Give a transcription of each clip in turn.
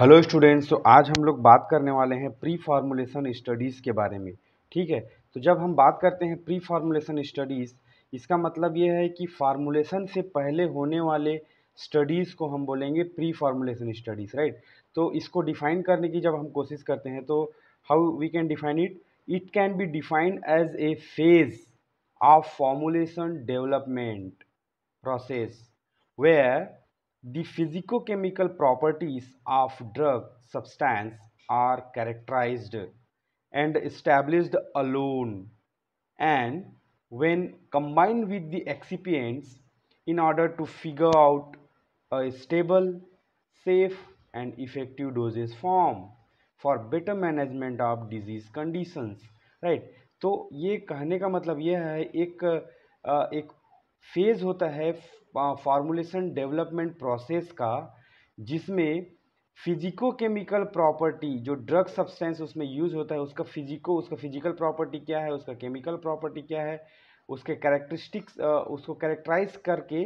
Hello students, तो आज हम लोग बात करने वाले हैं प्री फार्मुलेशन स्टडीज़ के बारे में। ठीक है, तो जब हम बात करते हैं प्री फार्मुलेशन स्टडीज़, इसका मतलब ये है कि फार्मुलेशन से पहले होने वाले स्टडीज़ को हम बोलेंगे प्री फार्मुलेशन स्टडीज़, राइट। तो इसको डिफ़ाइन करने की जब हम कोशिश करते हैं तो how we can define it, it can be defined as a phase of formulation development process where The physicochemical properties of drug substance are characterized and established alone and when combined with the excipients in order to figure out a stable, safe and effective dosage form for better management of disease conditions, right। तो ये कहने का मतलब यह है एक phase होता है फार्मुलेशन डेवलपमेंट प्रोसेस का जिसमें फिजिकोकेमिकल प्रॉपर्टी जो ड्रग सब्सटेंस उसमें यूज़ होता है उसका फिजिकल प्रॉपर्टी क्या है, उसका केमिकल प्रॉपर्टी क्या है, उसके कैरेक्टरिस्टिक्स उसको कैरेक्टराइज करके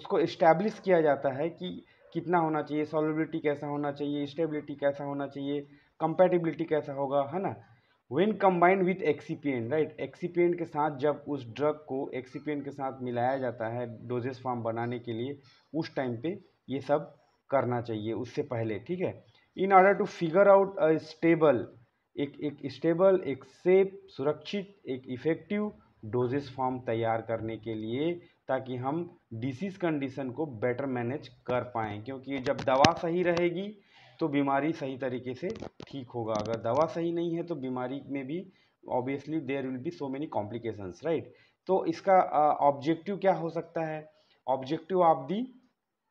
उसको इस्टेब्लिश किया जाता है कि कितना होना चाहिए, सॉल्युबिलिटी कैसा होना चाहिए, स्टेबिलिटी कैसा होना चाहिए, कंपैटिबिलिटी कैसा होगा, है ना। When combined with excipient, right, excipient के साथ जब उस ड्रग को एक्सिपिएंट के साथ मिलाया जाता है डोजेस फॉर्म बनाने के लिए, उस टाइम पे ये सब करना चाहिए उससे पहले, ठीक है। In order to figure out a stable, एक सेफ, सुरक्षित, एक इफेक्टिव डोजेस फॉर्म तैयार करने के लिए, ताकि हम डिसीज़ कंडीशन को बेटर मैनेज कर पाएँ, क्योंकि जब दवा सही रहेगी तो बीमारी सही तरीके से ठीक होगा। अगर दवा सही नहीं है तो बीमारी में भी obviously there will be so many complications, right. तो इसका ऑब्जेक्टिव क्या हो सकता है, objective of the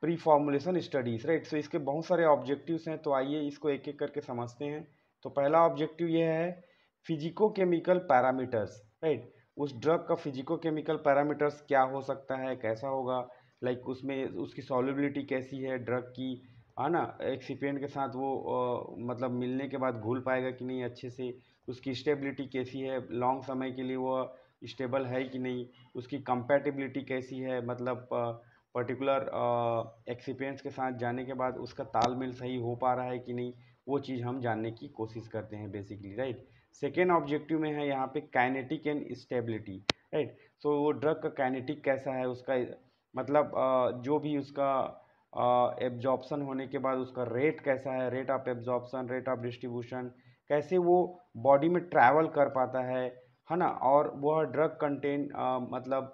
pre formulation studies, right. So इसके बहुत सारे ऑब्जेक्टिव्स हैं, तो आइए इसको एक एक करके समझते हैं। तो पहला ऑब्जेक्टिव यह है फिजिकोकेमिकल पैरामीटर्स, राइट। उस ड्रग का फिजिकोकेमिकल पैरामीटर्स क्या हो सकता है, कैसा होगा, लाइक उसमें उसकी सॉल्युबिलिटी कैसी है ड्रग की, है ना, एक्सिपिएंट के साथ वो मतलब मिलने के बाद घुल पाएगा कि नहीं अच्छे से, उसकी स्टेबिलिटी कैसी है, लॉन्ग समय के लिए वो स्टेबल है कि नहीं, उसकी कंपैटिबिलिटी कैसी है, मतलब पर्टिकुलर एक्सिपिएंट्स के साथ जाने के बाद उसका तालमेल सही हो पा रहा है कि नहीं, वो चीज़ हम जानने की कोशिश करते हैं बेसिकली, राइट। सेकेंड ऑब्जेक्टिव में है यहाँ पे kinetic and stability, right. So वो ड्रग का काइनेटिक कैसा है, उसका मतलब जो भी उसका एब्जॉर्प्शन होने के बाद उसका रेट कैसा है, rate of absorption, rate of distribution, कैसे वो बॉडी में ट्रैवल कर पाता है ना, और वह ड्रग कंटेंट मतलब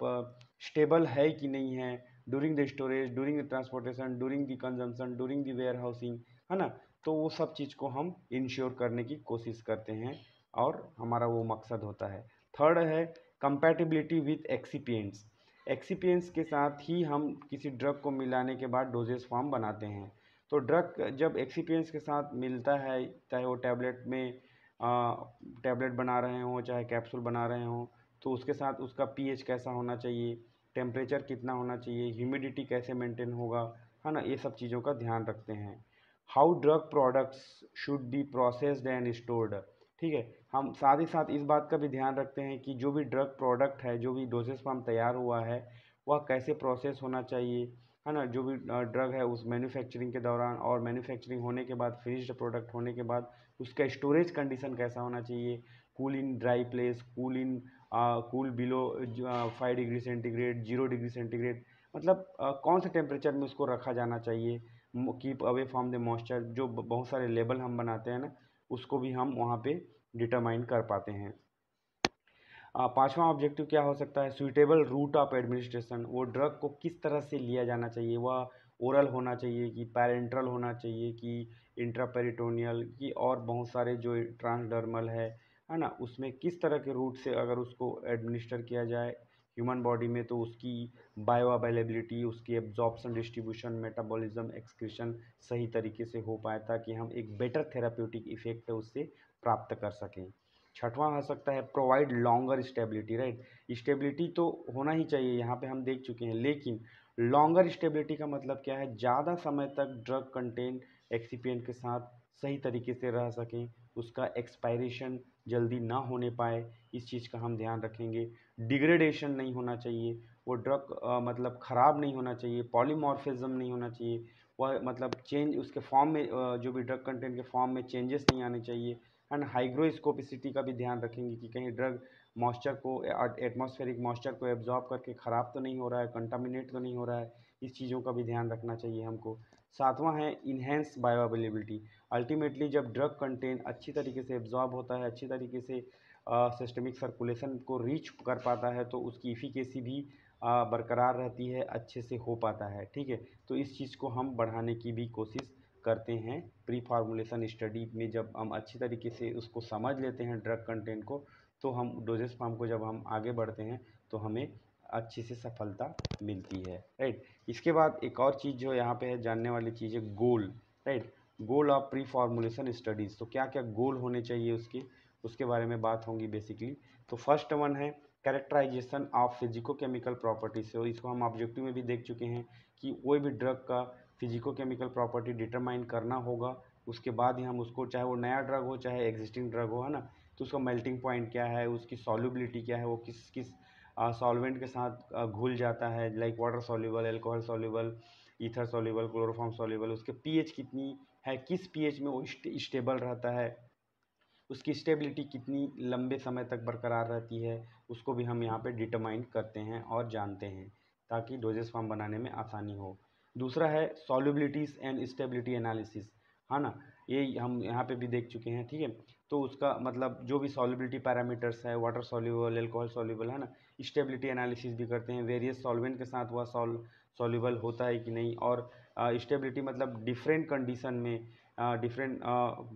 स्टेबल है कि नहीं है during the storage, during the transportation, during the consumption, during the warehousing, है ना। तो वो सब चीज़ को हम इंश्योर करने की कोशिश करते हैं और हमारा वो मकसद होता है। थर्ड है कंपैटिबिलिटी विथ एक्सिपिएंट्स, एक्सिपिएंट्स के साथ ही हम किसी ड्रग को मिलाने के बाद डोजेस फॉर्म बनाते हैं। तो ड्रग जब एक्सिपिएंट्स के साथ मिलता है, चाहे वो टैबलेट में टैबलेट बना रहे हों, चाहे कैप्सूल बना रहे हों, तो उसके साथ उसका पीएच कैसा होना चाहिए, टेम्परेचर कितना होना चाहिए, ह्यूमिडिटी कैसे मेंटेन होगा, है ना, ये सब चीज़ों का ध्यान रखते हैं। How drug products should be processed and stored, ठीक है। हम साथ ही साथ इस बात का भी ध्यान रखते हैं कि जो भी ड्रग प्रोडक्ट है, जो भी डोसेस फॉर्म तैयार हुआ है, वह कैसे प्रोसेस होना चाहिए, है ना। जो भी ड्रग है उस मैन्युफैक्चरिंग के दौरान और मैन्युफैक्चरिंग होने के बाद फिनिश्ड प्रोडक्ट होने के बाद उसका स्टोरेज कंडीशन कैसा होना चाहिए, cool in dry place, cool below 5 degree centigrade, 0 degree centigrade, मतलब कौन से टेम्परेचर में उसको रखा जाना चाहिए, keep away from the moisture, जो बहुत सारे लेबल हम बनाते हैं ना, उसको भी हम वहाँ पे डिटरमाइन कर पाते हैं। पांचवा ऑब्जेक्टिव क्या हो सकता है, सूटेबल रूट ऑफ एडमिनिस्ट्रेशन, वो ड्रग को किस तरह से लिया जाना चाहिए, वह ओरल होना चाहिए कि पैरेंट्रल होना चाहिए कि इंट्रापेरिटोनियल की, और बहुत सारे जो ट्रांसडर्मल है ना, उसमें किस तरह के रूट से अगर उसको एडमिनिस्टर किया जाए ह्यूमन बॉडी में, तो उसकी बायोअवेलेबिलिटी, उसकी एब्जॉर्प्शन, डिस्ट्रीब्यूशन, मेटाबॉलिज्म, एक्सक्रीशन सही तरीके से हो पाए, ताकि हम एक बेटर थेराप्यूटिक इफेक्ट है उससे प्राप्त कर सकें। छठवां हो सकता है provide longer stability, right. Stability तो होना ही चाहिए, यहाँ पे हम देख चुके हैं, लेकिन लॉन्गर स्टेबिलिटी का मतलब क्या है, ज़्यादा समय तक ड्रग कंटेंट एक्सिपिएंट के साथ सही तरीके से रह सकें, उसका एक्सपायरेशन जल्दी ना होने पाए, इस चीज़ का हम ध्यान रखेंगे। डिग्रेडेशन नहीं होना चाहिए, वो ड्रग मतलब ख़राब नहीं होना चाहिए, पॉलीमॉर्फिज्म नहीं होना चाहिए, वह मतलब चेंज उसके फॉर्म में, जो भी ड्रग कंटेंट के फॉर्म में चेंजेस नहीं आने चाहिए। एंड हाइग्रोस्कोपिसिटी का भी ध्यान रखेंगे कि कहीं ड्रग मॉइस्चर को, एटमॉस्फेरिक मॉइस्चर को एब्जॉर्ब करके ख़राब तो नहीं हो रहा है, कंटामिनेट तो नहीं हो रहा है, इस चीज़ों का भी ध्यान रखना चाहिए हमको। सातवां है इन्हेंस बायोअवेलेबिलिटी। अल्टीमेटली जब ड्रग कंटेंट अच्छी तरीके से एब्जॉर्ब होता है, अच्छी तरीके से सिस्टमिक सर्कुलेशन को रीच कर पाता है, तो उसकी इफ़िकेसी भी बरकरार रहती है, अच्छे से हो पाता है। ठीक है, तो इस चीज़ को हम बढ़ाने की भी कोशिश करते हैं। प्री फार्मुलेशन स्टडी में जब हम अच्छी तरीके से उसको समझ लेते हैं ड्रग कंटेंट को, तो हम डोजेस फार्म को जब हम आगे बढ़ते हैं तो हमें अच्छी से सफलता मिलती है। राइट, इसके बाद एक और चीज़ जो यहाँ पे है जानने वाली चीज़ है goal. Right, goal of pre formulation studies, तो क्या क्या गोल होने चाहिए उसके बारे में बात होगी बेसिकली। तो फर्स्ट वन है कैरेक्टराइजेशन ऑफ फिजिकोकेमिकल प्रॉपर्टीज। तो इसको हम ऑब्जेक्टिव में भी देख चुके हैं कि कोई भी ड्रग का फिजिकोकेमिकल प्रॉपर्टी डिटरमाइन करना होगा, उसके बाद ही हम उसको, चाहे वो नया ड्रग हो चाहे एग्जिस्टिंग ड्रग हो, है ना, तो उसका मेल्टिंग पॉइंट क्या है, उसकी सॉल्युबिलिटी क्या है, वो किस किस सॉल्वेंट के साथ घुल जाता है, like water soluble, alcohol soluble, ether soluble, chloroform soluble, उसके पीएच कितनी है, किस पीएच में वो स्टेबल रहता है, उसकी स्टेबिलिटी कितनी लंबे समय तक बरकरार रहती है, उसको भी हम यहाँ पे डिटरमाइन करते हैं और जानते हैं, ताकि डोजेस फॉर्म बनाने में आसानी हो। दूसरा है सॉल्युबिलिटीज़ एंड स्टेबिलिटी एनालिसिस, है ना, ये हम यहाँ पे भी देख चुके हैं। ठीक है, तो उसका मतलब जो भी सॉल्युबिलिटी पैरामीटर्स है, वाटर सॉल्युबल, एल्कोहल सॉल्युबल, है ना, स्टेबिलिटी एनालिसिस भी करते हैं, वेरियस सॉल्वेंट के साथ वह सॉल्युबल होता है कि नहीं, और स्टेबिलिटी मतलब डिफरेंट कंडीशन में, डिफरेंट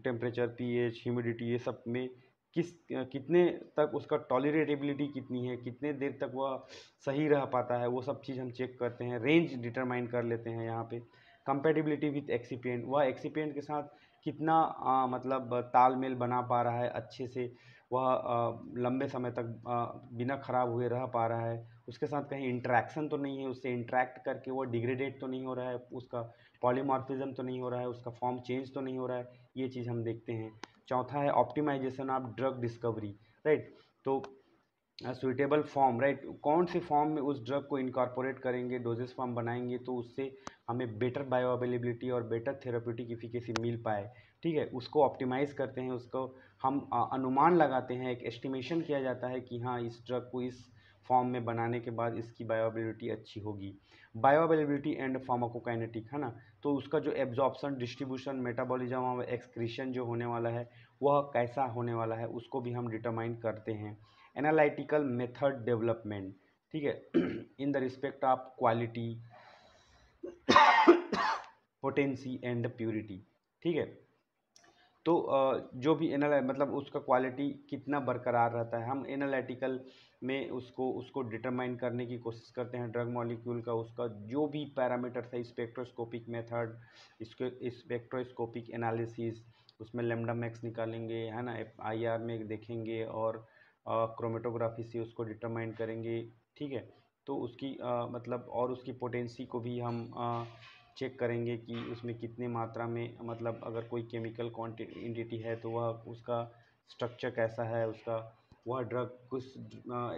टेम्परेचर, पीएच, ह्यूमिडिटी, ये सब में कितने तक उसका टॉलरेटेबिलिटी कितनी है, कितने देर तक वह सही रह पाता है, वो सब चीज़ हम चेक करते हैं। रेंज डिटरमाइन कर लेते हैं यहाँ पे। कंपेटिबिलिटी विथ एक्सिपिएंट, वह एक्सिपिएंट के साथ कितना मतलब तालमेल बना पा रहा है, अच्छे से वह लंबे समय तक बिना ख़राब हुए रह पा रहा है, उसके साथ कहीं इंट्रैक्शन तो नहीं है, उससे इंट्रैक्ट करके वो डिग्रेडेट तो नहीं हो रहा है, उसका पॉलीमॉर्फिज्म तो नहीं हो रहा है, उसका फॉर्म चेंज तो नहीं हो रहा है, ये चीज़ हम देखते हैं। चौथा है optimisation of drug discovery. Right, तो सुइटेबल फॉर्म, राइट, कौन से फॉर्म में उस ड्रग को इनकॉर्पोरेट करेंगे, डोजेस फॉर्म बनाएंगे, तो उससे हमें बेटर बायोअवेलेबिलिटी और बेटर थेरेप्यूटिक इफिकेसी मिल पाए। ठीक है, उसको ऑप्टिमाइज करते हैं, उसको हम अनुमान लगाते हैं, एक एस्टिमेशन किया जाता है कि हाँ इस ड्रग को इस फॉर्म में बनाने के बाद इसकी बायोअवेलेबिलिटी अच्छी होगी। बायोअवेलेबिलिटी एंड फार्माकोकाइनेटिक, है ना, तो उसका जो एब्जॉर्प्शन, डिस्ट्रीब्यूशन, मेटाबॉलिज्म और एक्सक्रीशन जो होने वाला है वह कैसा होने वाला है, उसको भी हम डिटरमाइन करते हैं। एनालिटिकल मेथड डेवलपमेंट, ठीक है, in the respect of quality, potency and purity. ठीक है, तो जो भी मतलब उसका क्वालिटी कितना बरकरार रहता है, हम एनालिटिकल में उसको डिटरमाइन करने की कोशिश करते हैं ड्रग मॉलिक्यूल का, उसका जो भी पैरामीटर्स है, स्पेक्ट्रोस्कोपिक मेथड, इसके स्पेक्ट्रोस्कोपिक एनालिसिस, उसमें लैम्डा मैक्स निकालेंगे, है ना, IR में देखेंगे, और क्रोमेटोग्राफी से उसको डिटरमाइन करेंगे। ठीक है, तो उसकी मतलब, और उसकी पोटेंसी को भी हम चेक करेंगे कि उसमें कितने मात्रा में, मतलब अगर कोई केमिकल क्वांटिटी है तो वह उसका स्ट्रक्चर कैसा है, उसका वह ड्रग किस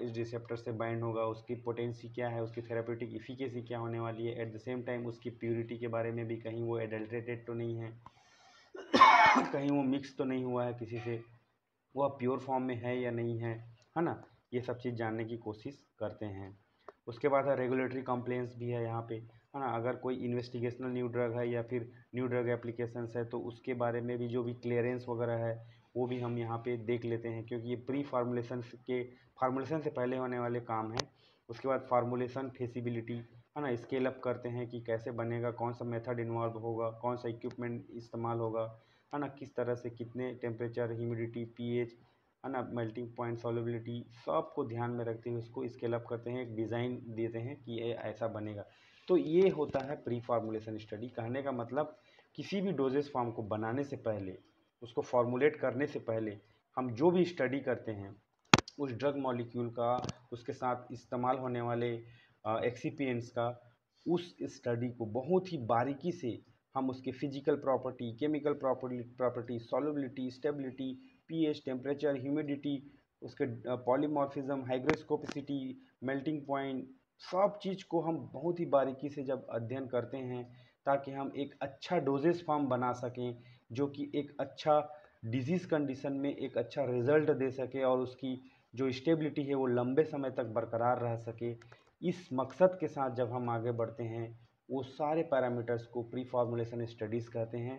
इस रिसेप्टर से बाइंड होगा, उसकी पोटेंसी क्या है, उसकी थेरेप्यूटिक इफिकेसी क्या होने वाली है। एट द सेम टाइम उसकी प्योरिटी के बारे में भी, कहीं वो एडल्ट्रेटेड तो नहीं है, कहीं वो मिक्स तो नहीं हुआ है किसी से, वह प्योर फॉर्म में है या नहीं है, है ना, ये सब चीज़ जानने की कोशिश करते हैं। उसके बाद है रेगुलेटरी कंप्लेंट्स भी है यहाँ पे, है ना, अगर कोई इन्वेस्टिगेशनल न्यू ड्रग है या फिर न्यू ड्रग एप्लीकेशंस है, तो उसके बारे में भी जो भी क्लियरेंस वगैरह है वो भी हम यहाँ पे देख लेते हैं, क्योंकि ये प्री फार्मुलेशन से पहले होने वाले काम हैं। उसके बाद फार्मुलेशन फेसिबिलिटी, है ना, स्केल अप करते हैं कि कैसे बनेगा, कौन सा मेथड इन्वॉल्व होगा, कौन सा इक्विपमेंट इस्तेमाल होगा, है ना, किस तरह से, कितने टेम्परेचर, ह्यूमिडिटी, पीएच, है ना, मेल्टिंग पॉइंट, सॉल्युबिलिटी, सब को ध्यान में रखते हुए उसको स्केल अप करते हैं, एक डिज़ाइन देते हैं कि ये ऐसा बनेगा। तो ये होता है प्री फार्मुलेशन स्टडी। कहने का मतलब किसी भी डोजेस फॉर्म को बनाने से पहले, उसको फॉर्मुलेट करने से पहले, हम जो भी स्टडी करते हैं उस ड्रग मॉलिक्यूल का, उसके साथ इस्तेमाल होने वाले एक्सिपिएंट्स का, उस स्टडी को बहुत ही बारीकी से हम उसके physical property, chemical property, solubility, stability, pH, temperature, humidity, उसके पॉलीमॉर्फिज्म, हाइग्रोस्कोपिसिटी, मेल्टिंग पॉइंट, सब चीज़ को हम बहुत ही बारीकी से जब अध्ययन करते हैं ताकि हम एक अच्छा डोजेज फॉर्म बना सकें जो कि एक अच्छा डिजीज़ कंडीशन में एक अच्छा रिज़ल्ट दे सके और उसकी जो स्टेबिलिटी है वो लंबे समय तक बरकरार रह सके। इस मकसद के साथ जब हम आगे बढ़ते हैं वो सारे पैरामीटर्स को प्रीफॉर्मुलेशन स्टडीज़ कहते हैं।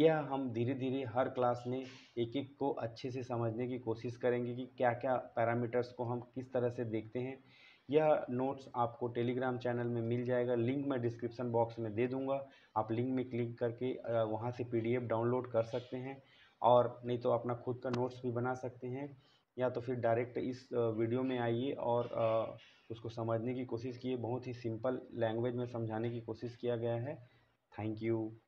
यह हम धीरे धीरे हर क्लास में एक एक को अच्छे से समझने की कोशिश करेंगे कि क्या क्या पैरामीटर्स को हम किस तरह से देखते हैं। यह नोट्स आपको टेलीग्राम चैनल में मिल जाएगा, लिंक मैं डिस्क्रिप्शन बॉक्स में दे दूंगा। आप लिंक में क्लिक करके वहां से पीडीएफ डाउनलोड कर सकते हैं और नहीं तो अपना खुद का नोट्स भी बना सकते हैं, या तो फिर डायरेक्ट इस वीडियो में आइए और उसको समझने की कोशिश किए। बहुत ही सिंपल लैंग्वेज में समझाने की कोशिश किया गया है। Thank you.